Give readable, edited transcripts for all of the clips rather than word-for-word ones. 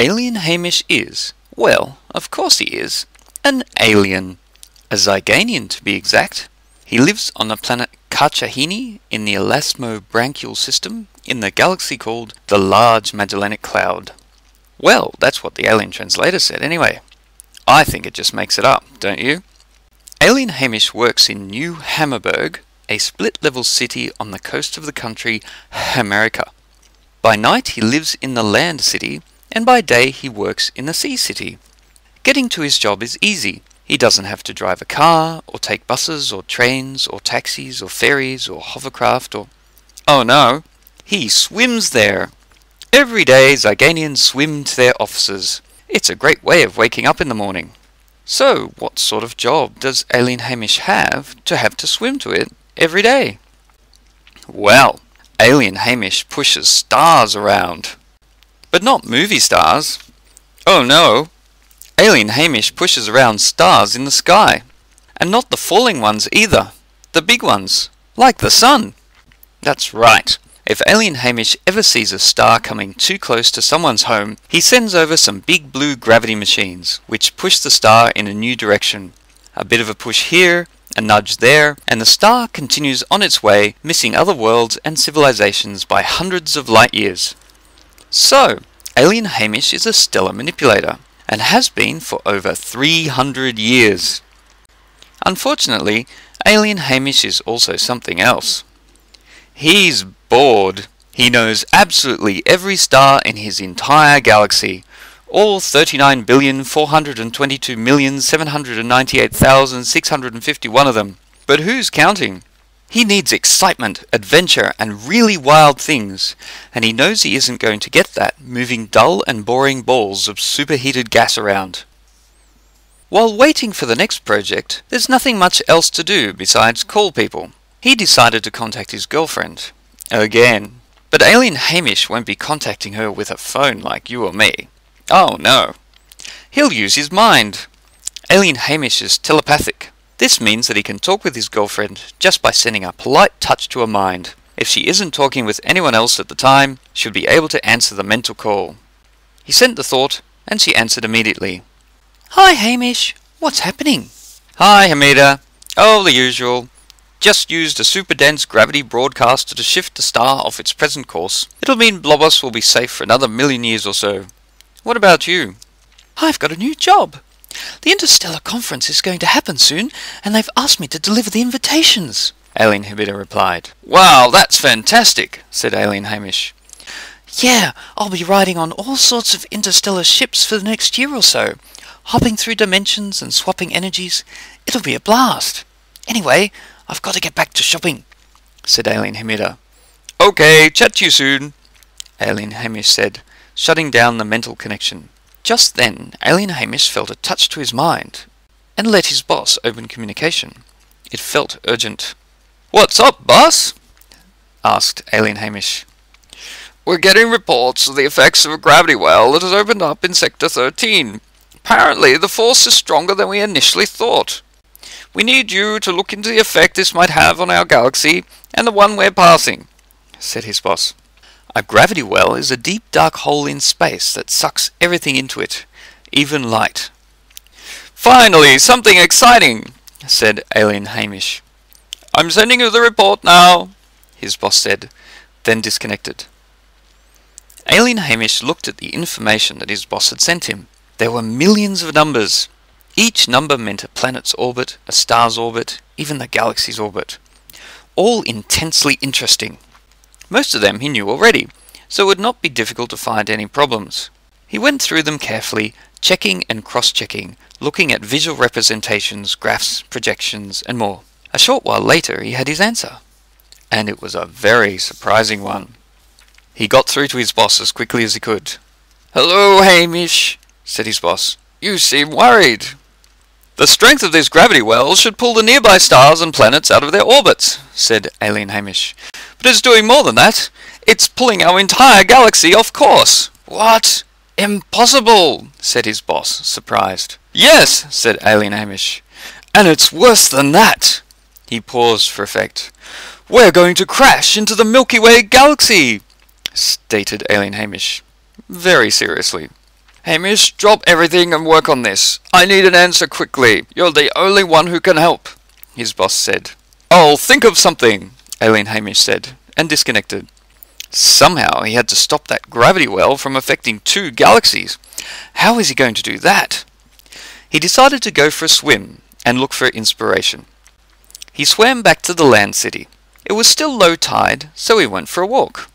Alien Hamish is, well, of course he is, an alien. A Zygaenian to be exact. He lives on the planet Carcharhini in the Elasmobranchial System in the galaxy called the Large Magellanic Cloud. Well, that's what the alien translator said anyway. I think it just makes it up, don't you? Alien Hamish works in New Hammerberg, a split-level city on the coast of the country Hamerica. By night he lives in the land city, and by day he works in the sea city. Getting to his job is easy. He doesn't have to drive a car, or take buses, or trains, or taxis, or ferries, or hovercraft, or... Oh no! He swims there! Every day Zygaenians swim to their offices. It's a great way of waking up in the morning. So, what sort of job does Alien Hamish have to swim to it every day? Well, Alien Hamish pushes stars around. But not movie stars. Oh no! Alien Hamish pushes around stars in the sky. And not the falling ones either. The big ones. Like the sun. That's right. If Alien Hamish ever sees a star coming too close to someone's home, he sends over some big blue gravity machines, which push the star in a new direction. A bit of a push here, a nudge there, and the star continues on its way, missing other worlds and civilizations by hundreds of light years. So, Alien Hamish is a stellar manipulator, and has been for over 300 years. Unfortunately, Alien Hamish is also something else. He's bored. He knows absolutely every star in his entire galaxy, all 39,422,798,651 of them. But who's counting? He needs excitement, adventure, and really wild things, and he knows he isn't going to get that moving dull and boring balls of superheated gas around. While waiting for the next project, there's nothing much else to do besides call people. He decided to contact his girlfriend. Again. But Alien Hamish won't be contacting her with a phone like you or me. Oh no. He'll use his mind. Alien Hamish is telepathic. This means that he can talk with his girlfriend just by sending a polite touch to her mind. If she isn't talking with anyone else at the time, she'll be able to answer the mental call. He sent the thought, and she answered immediately. Hi Hamish, what's happening? Hi Hamida, oh the usual. Just used a super dense gravity broadcaster to shift the star off its present course. It'll mean Blobos will be safe for another 1,000,000 years or so. What about you? I've got a new job. The Interstellar Conference is going to happen soon, and they've asked me to deliver the invitations, Alien Hamida replied. Wow, that's fantastic, said Alien Hamish. Yeah, I'll be riding on all sorts of interstellar ships for the next year or so, hopping through dimensions and swapping energies. It'll be a blast. Anyway, I've got to get back to shopping, said Alien Hamida. Okay, chat to you soon, Alien Hamish said, shutting down the mental connection. Just then, Alien Hamish felt a touch to his mind, and let his boss open communication. It felt urgent. What's up, boss? Asked Alien Hamish. We're getting reports of the effects of a gravity well that has opened up in Sector 13. Apparently, the force is stronger than we initially thought. We need you to look into the effect this might have on our galaxy, and the one we're passing, said his boss. A gravity well is a deep dark hole in space that sucks everything into it, even light. Finally, something exciting, said Alien Hamish. I'm sending you the report now, his boss said, then disconnected. Alien Hamish looked at the information that his boss had sent him. There were millions of numbers. Each number meant a planet's orbit, a star's orbit, even the galaxy's orbit. All intensely interesting. Most of them he knew already, so it would not be difficult to find any problems. He went through them carefully, checking and cross-checking, looking at visual representations, graphs, projections, and more. A short while later he had his answer, and it was a very surprising one. He got through to his boss as quickly as he could. Hello, Hamish, said his boss. You seem worried. The strength of these gravity wells should pull the nearby stars and planets out of their orbits, said Alien Hamish. But it's doing more than that. It's pulling our entire galaxy off course. What? Impossible, said his boss, surprised. Yes, said Alien Hamish. And it's worse than that. He paused for effect. We're going to crash into the Milky Way Galaxy, stated Alien Hamish, very seriously. Hamish, drop everything and work on this. I need an answer quickly. You're the only one who can help, his boss said. I'll think of something, Alien Hamish said, and disconnected. Somehow he had to stop that gravity well from affecting two galaxies. How is he going to do that? He decided to go for a swim and look for inspiration. He swam back to the land city. It was still low tide, so he went for a walk.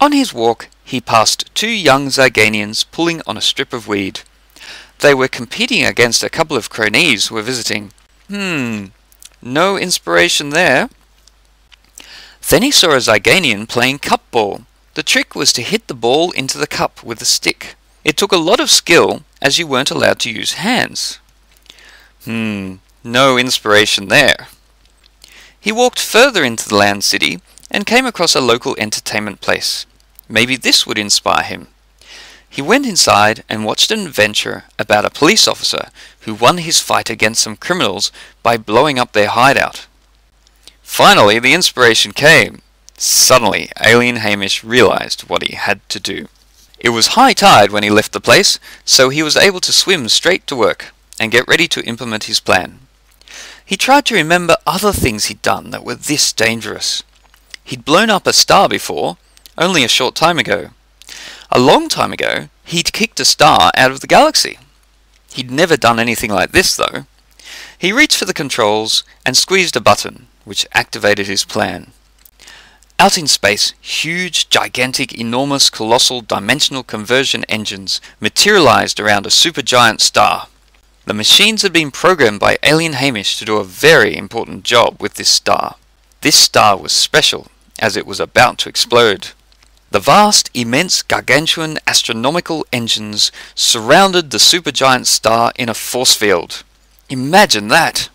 On his walk, he passed two young Zygaenians pulling on a strip of weed. They were competing against a couple of cronies who were visiting. No inspiration there. Then he saw a Zygaenian playing cup ball. The trick was to hit the ball into the cup with a stick. It took a lot of skill, as you weren't allowed to use hands. No inspiration there. He walked further into the land city and came across a local entertainment place. Maybe this would inspire him. He went inside and watched an adventure about a police officer who won his fight against some criminals by blowing up their hideout. Finally, the inspiration came. Suddenly, Alien Hamish realized what he had to do. It was high tide when he left the place, so he was able to swim straight to work and get ready to implement his plan. He tried to remember other things he'd done that were this dangerous. He'd blown up a star before, only a short time ago. A long time ago, he'd kicked a star out of the galaxy. He'd never done anything like this, though. He reached for the controls and squeezed a button, which activated his plan. Out in space, huge, gigantic, enormous, colossal, dimensional conversion engines materialized around a supergiant star. The machines had been programmed by Alien Hamish to do a very important job with this star. This star was special, as it was about to explode. The vast, immense, gargantuan, astronomical engines surrounded the supergiant star in a force field. Imagine that!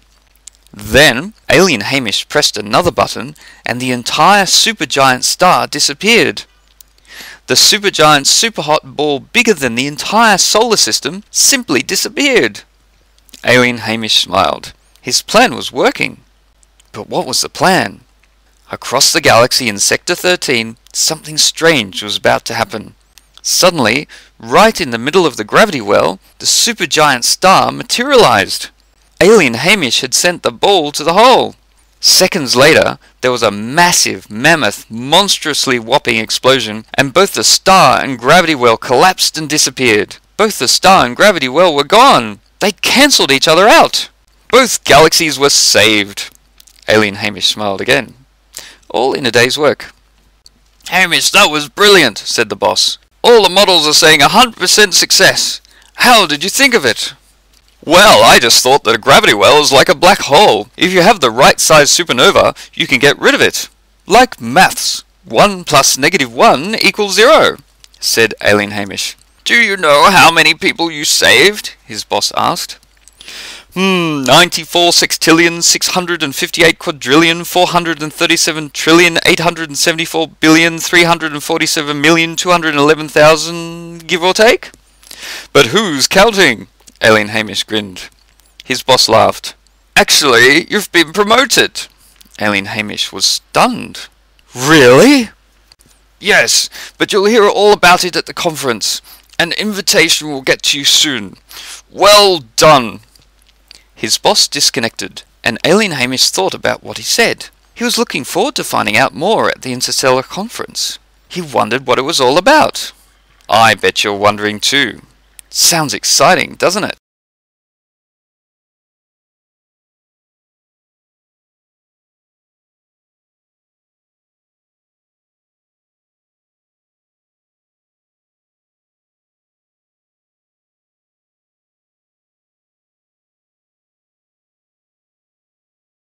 Then, Alien Hamish pressed another button, and the entire supergiant star disappeared. The supergiant superhot ball bigger than the entire solar system simply disappeared. Alien Hamish smiled. His plan was working. But what was the plan? Across the galaxy in Sector 13, something strange was about to happen. Suddenly, right in the middle of the gravity well, the supergiant star materialized. Alien Hamish had sent the ball to the hole. Seconds later, there was a massive, mammoth, monstrously whopping explosion, and both the star and gravity well collapsed and disappeared. Both the star and gravity well were gone. They cancelled each other out. Both galaxies were saved. Alien Hamish smiled again. All in a day's work. Hamish, that was brilliant, said the boss. All the models are saying 100% success. How did you think of it? Well, I just thought that a gravity well is like a black hole. If you have the right size supernova, you can get rid of it. Like maths, 1 + -1 = 0, said Alien Hamish. Do you know how many people you saved? His boss asked. 94 sextillion, 658 quadrillion, 437 trillion, 874 billion, 347 million, 211,000, give or take? But who's counting? Alien Hamish grinned. His boss laughed. Actually, you've been promoted. Alien Hamish was stunned. Really? Yes, but you'll hear all about it at the conference. An invitation will get to you soon. Well done. His boss disconnected, and Alien Hamish thought about what he said. He was looking forward to finding out more at the Interstellar Conference. He wondered what it was all about. I bet you're wondering too. Sounds exciting, doesn't it?